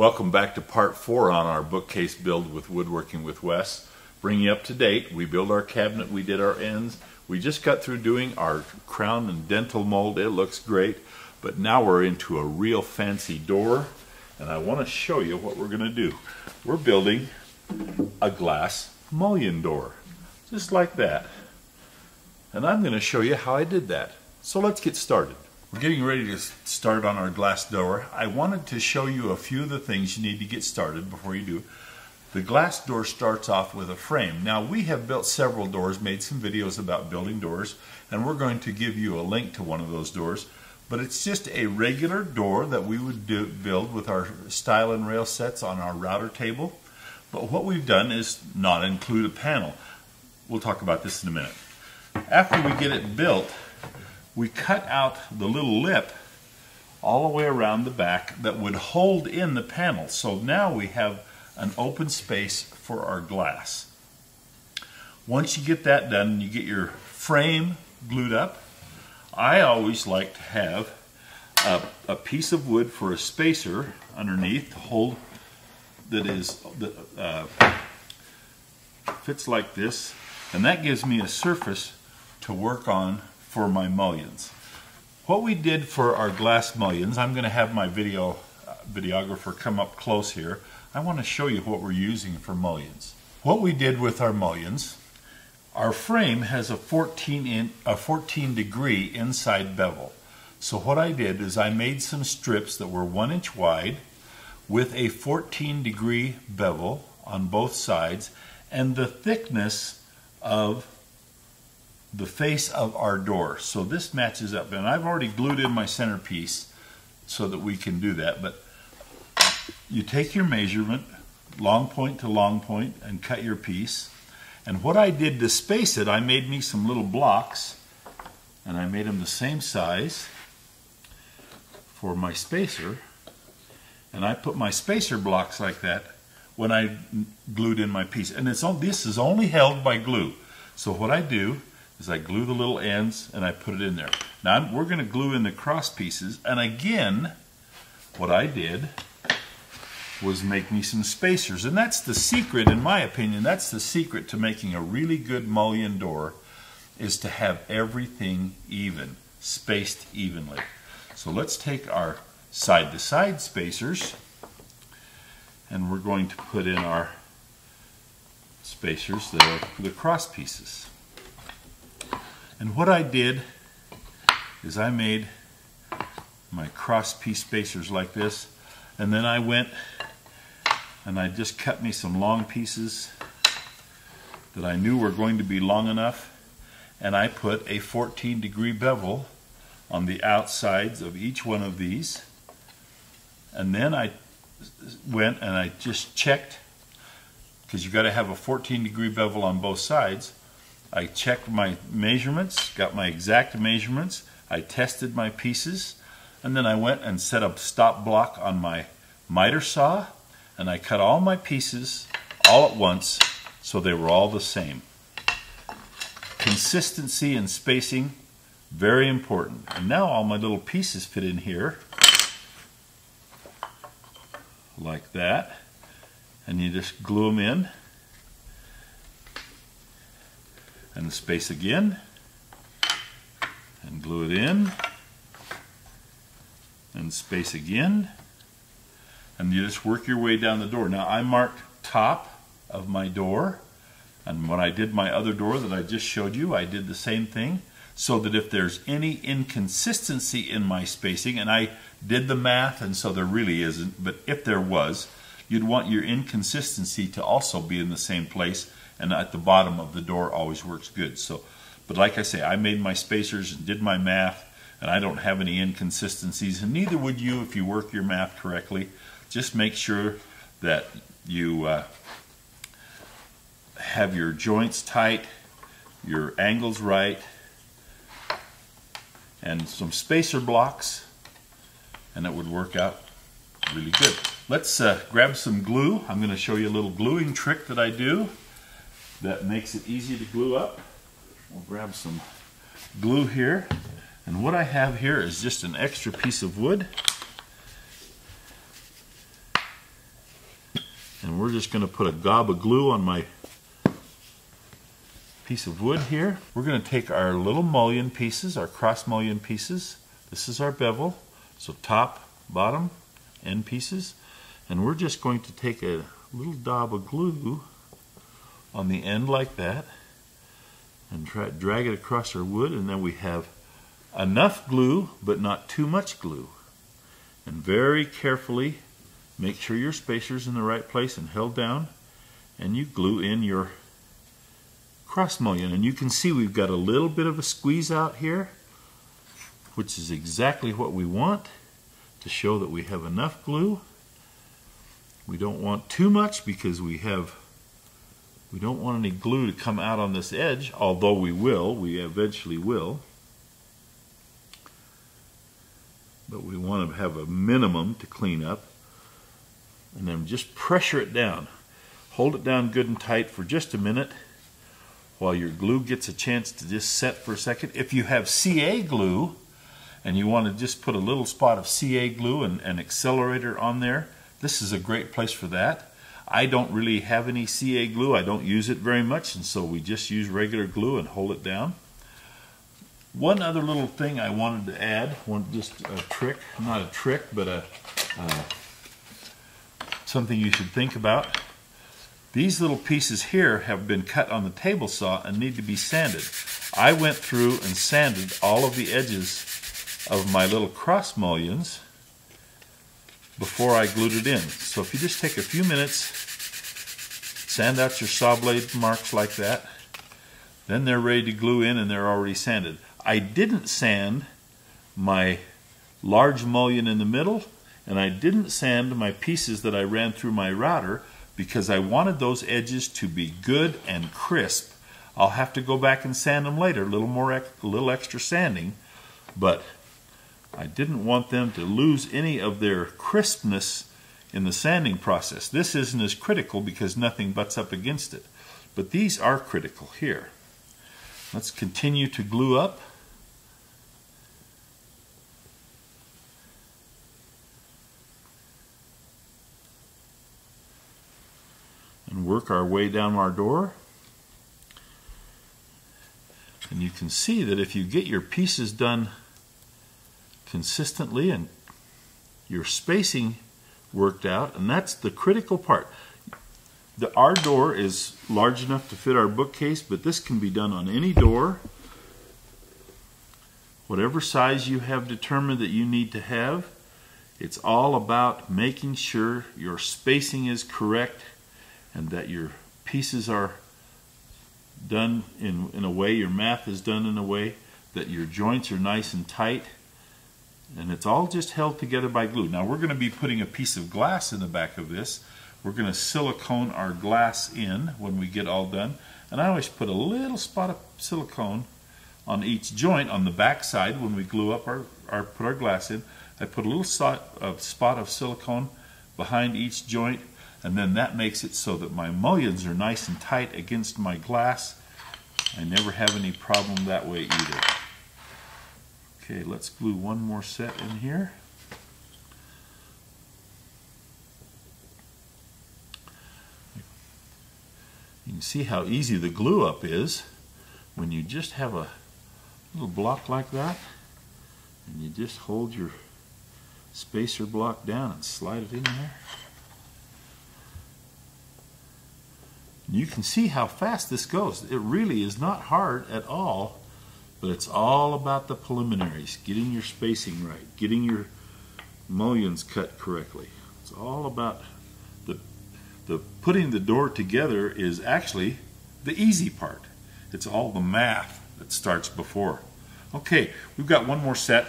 Welcome back to part 4 on our bookcase build with Woodworking with Wes. Bringing you up to date, we built our cabinet, we did our ends, we just got through doing our crown and dental mold, it looks great, but now we're into a real fancy door, and I want to show you what we're going to do. We're building a glass mullion door, just like that, and I'm going to show you how I did that. So let's get started. We're getting ready to start on our glass door. I wanted to show you a few of the things you need to get started before you do. The glass door starts off with a frame. Now we have built several doors, made some videos about building doors, and we're going to give you a link to one of those doors. But it's just a regular door that we would build with our style and rail sets on our router table. But what we've done is not include a panel. We'll talk about this in a minute. After we get it built, we cut out the little lip all the way around the back that would hold in the panel. So now we have an open space for our glass. Once you get that done, you get your frame glued up. I always like to have a piece of wood for a spacer underneath to hold that fits like this, and that gives me a surface to work on for my mullions. What we did for our glass mullions, I'm going to have my videographer come up close here. I want to show you what we're using for mullions. What we did with our mullions, our frame has a 14 degree inside bevel. So what I did is I made some strips that were 1 inch wide with a 14 degree bevel on both sides, and the thickness of the face of our door. So this matches up, and I've already glued in my centerpiece so that we can do that, but you take your measurement, long point to long point, and cut your piece. And what I did to space it, I made me some little blocks, and I made them the same size for my spacer, and I put my spacer blocks like that when I glued in my piece. And this is only held by glue. So what I do is I glue the little ends and I put it in there. Now we're going to glue in the cross pieces, and again what I did was make me some spacers, and that's the secret, in my opinion, that's the secret to making a really good mullion door, is to have everything even, spaced evenly. So let's take our side-to-side spacers, and we're going to put in our spacers that are the cross pieces. And what I did is I made my cross piece spacers like this, and then I went and I just cut me some long pieces that I knew were going to be long enough, and I put a 14 degree bevel on the outsides of each one of these, and then I went and I just checked, because you've got to have a 14 degree bevel on both sides. I checked my measurements, got my exact measurements, I tested my pieces, and then I went and set a stop block on my miter saw, and I cut all my pieces all at once so they were all the same. Consistency and spacing, very important. And now all my little pieces fit in here like that, and you just glue them in. And the space again, and glue it in, and space again, and you just work your way down the door. Now I marked top of my door, and when I did my other door that I just showed you, I did the same thing, so that if there's any inconsistency in my spacing, and I did the math, and so there really isn't, but if there was, you'd want your inconsistency to also be in the same place, and at the bottom of the door always works good. So, but like I say, I made my spacers and did my math, and I don't have any inconsistencies, and neither would you if you work your math correctly. Just make sure that you have your joints tight, your angles right, and some spacer blocks, and it would work out really good. Let's grab some glue. I'm going to show you a little gluing trick that I do that makes it easy to glue up. We'll grab some glue here. And what I have here is just an extra piece of wood. and we're just going to put a gob of glue on my piece of wood here. We're going to take our little mullion pieces, our cross mullion pieces. This is our bevel, so top, bottom, end pieces, and we're just going to take a little dab of glue on the end like that and try to drag it across our wood, and then we have enough glue but not too much glue. And very carefully make sure your spacer's in the right place and held down, and you glue in your cross mullion. And you can see we've got a little bit of a squeeze out here, which is exactly what we want to show that we have enough glue. We don't want too much because we don't want any glue to come out on this edge, although we eventually will. But we want to have a minimum to clean up. And then just pressure it down. Hold it down good and tight for just a minute while your glue gets a chance to just set for a second. If you have CA glue and you want to just put a little spot of CA glue and an accelerator on there, this is a great place for that. I don't really have any CA glue. I don't use it very much, and so we just use regular glue and hold it down. One other little thing I wanted to add, just a trick, not a trick, but something you should think about. These little pieces here have been cut on the table saw and need to be sanded. I went through and sanded all of the edges of my little cross mullions before I glued it in. So if you just take a few minutes, sand out your saw blade marks like that, then they're ready to glue in and they're already sanded. I didn't sand my large mullion in the middle, and I didn't sand my pieces that I ran through my router because I wanted those edges to be good and crisp. I'll have to go back and sand them later, a little extra sanding, but I didn't want them to lose any of their crispness in the sanding process. This isn't as critical because nothing butts up against it, but these are critical here. Let's continue to glue up. And work our way down our door. And you can see that if you get your pieces done consistently and your spacing worked out, and that's the critical part. Our door is large enough to fit our bookcase, but this can be done on any door, whatever size you have determined that you need to have. It's all about making sure your spacing is correct and that your pieces are done in a way, your math is done in a way, that your joints are nice and tight, and it's all just held together by glue. Now we're going to be putting a piece of glass in the back of this. We're going to silicone our glass in when we get all done, and I always put a little spot of silicone on each joint on the back side when we glue up our put our glass in. I put a little spot of silicone behind each joint, and then that makes it so that my mullions are nice and tight against my glass. I never have any problem that way either. Okay, let's glue one more set in here. You can see how easy the glue up is when you just have a little block like that, and you just hold your spacer block down and slide it in there. You can see how fast this goes. It really is not hard at all, but it's all about the preliminaries, getting your spacing right, getting your mullions cut correctly. It's all about the putting the door together is actually the easy part. It's all the math that starts before. Okay, we've got one more set.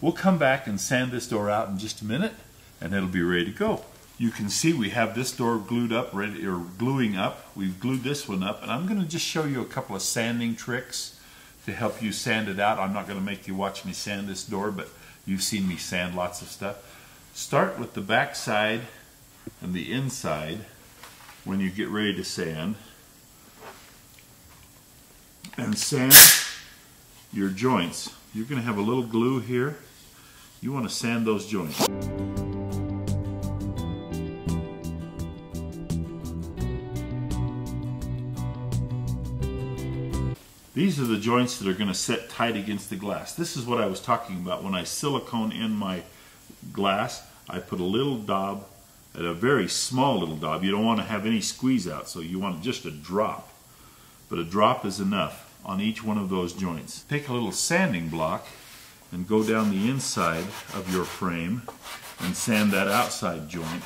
We'll come back and sand this door out in just a minute, and it'll be ready to go. You can see we have this door glued up, gluing up. We've glued this one up, and I'm going to just show you a couple of sanding tricks to help you sand it out. I'm not going to make you watch me sand this door, but you've seen me sand lots of stuff. Start with the back side and the inside when you get ready to sand, and sand your joints. You're going to have a little glue here. You want to sand those joints. These are the joints that are going to sit tight against the glass. This is what I was talking about when I silicone in my glass. I put a little daub, a very small little daub. You don't want to have any squeeze out, so you want just a drop. But a drop is enough on each one of those joints. Take a little sanding block and go down the inside of your frame and sand that outside joint.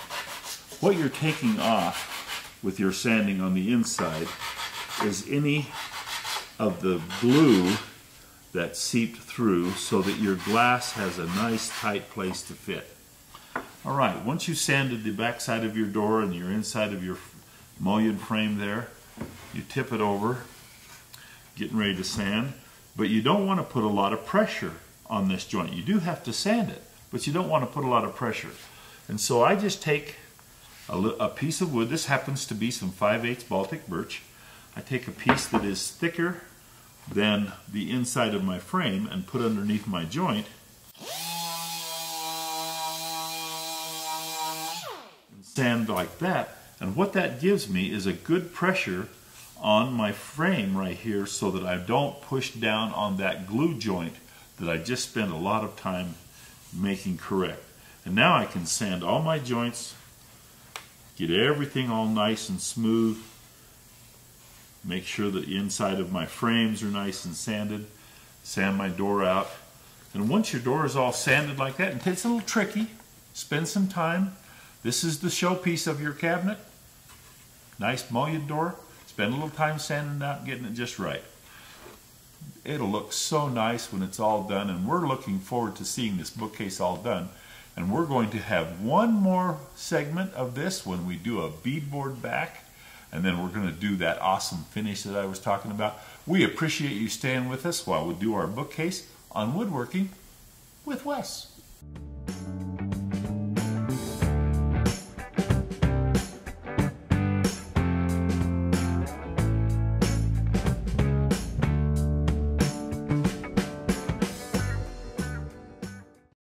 What you're taking off with your sanding on the inside is any of the glue that seeped through, so that your glass has a nice tight place to fit. All right, once you sanded the backside of your door and your inside of your mullion frame there, you tip it over, getting ready to sand, but you don't want to put a lot of pressure on this joint. You do have to sand it, but you don't want to put a lot of pressure. And so I just take a piece of wood. This happens to be some 5/8 Baltic birch. I take a piece that is thicker than the inside of my frame and put underneath my joint and sand like that. And what that gives me is a good pressure on my frame right here, so that I don't push down on that glue joint that I just spent a lot of time making correct. And now I can sand all my joints, get everything all nice and smooth, make sure that the inside of my frames are nice and sanded, sand my door out. And once your door is all sanded like that, and it's a little tricky, spend some time. This is the showpiece of your cabinet. Nice mullioned door. Spend a little time sanding it out, getting it just right. It'll look so nice when it's all done, and we're looking forward to seeing this bookcase all done. And we're going to have one more segment of this when we do a beadboard back. And then we're going to do that awesome finish that I was talking about. We appreciate you staying with us while we do our bookcase on Woodworking with Wes.